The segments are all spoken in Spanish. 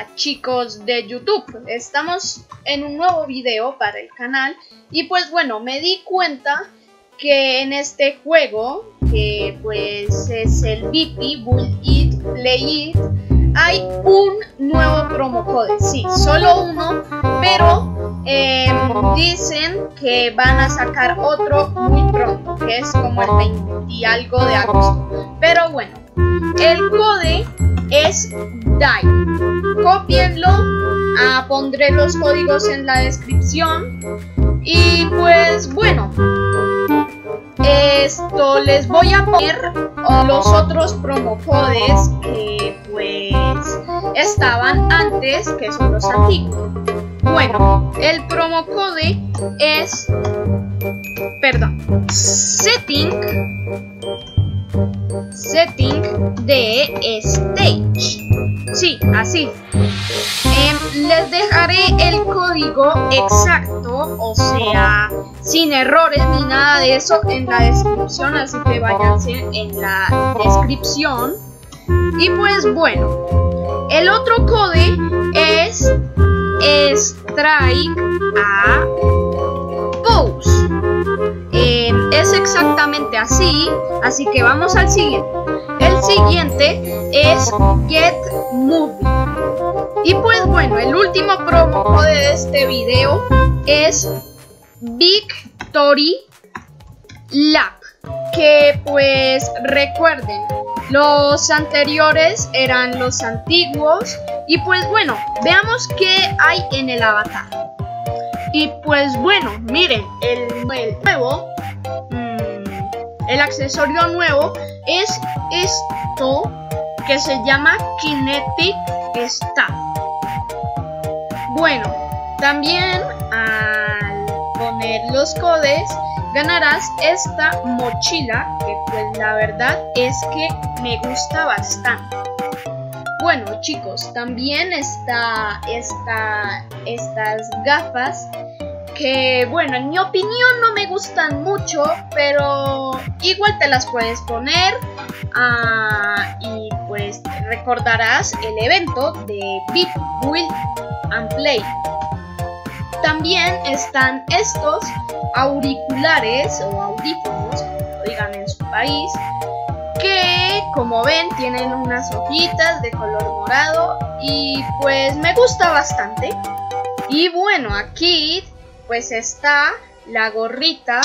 Hola chicos de YouTube, estamos en un nuevo video para el canal y pues bueno, me di cuenta que en este juego, que pues es el BIPI, Build It, Play It, hay un nuevo promo code, sí, solo uno, pero dicen que van a sacar otro muy pronto, que es como el 20 y algo de agosto, pero bueno, el code es DIY. Copienlo, pondré los códigos en la descripción. Y pues bueno, esto les voy a poner los otros promocodes que pues estaban antes, que son los antiguos. Bueno, el promocode es, perdón, SettingTheStage. Sí, así. Les dejaré el código exacto, o sea, sin errores ni nada de eso, en la descripción, así que váyanse en la descripción. Y pues bueno, el otro code es Strike a Pose. Es exactamente así, así que vamos al siguiente. El siguiente es GetMoving. Y pues bueno, el último promo code de este video es VictoryLap. Que pues recuerden, los anteriores eran los antiguos. Y pues bueno, veamos qué hay en el avatar. Y pues bueno, miren, el nuevo, el accesorio nuevo es esto que se llama KINETIC Staff. Bueno, también al poner los codes ganarás esta mochila, que pues la verdad es que me gusta bastante. Bueno chicos, también está estas gafas que, bueno, en mi opinión no me gustan mucho, pero igual te las puedes poner y pues recordarás el evento de Build It Play It. También están estos auriculares o audífonos, como digan en su país, que como ven tienen unas hojitas de color morado y pues me gusta bastante. Y bueno, aquí pues está la gorrita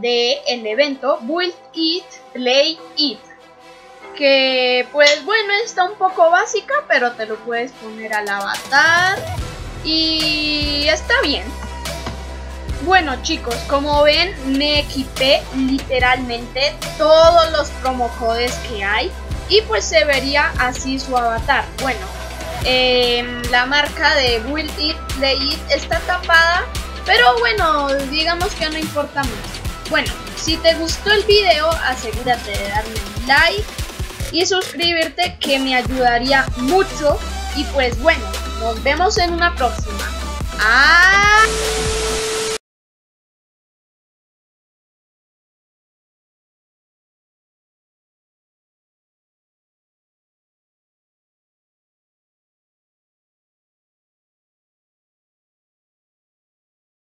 del evento Build It, Play It, que pues bueno, está un poco básica, pero te lo puedes poner al avatar y está bien. Bueno chicos, como ven, me equipé literalmente todos los promocodes que hay y pues se vería así su avatar. Bueno, la marca de Build It, Play It está tapada, pero bueno, digamos que no importa mucho. Bueno, si te gustó el video, asegúrate de darle un like y suscribirte, que me ayudaría mucho. Y pues bueno, nos vemos en una próxima. ¡Adiós!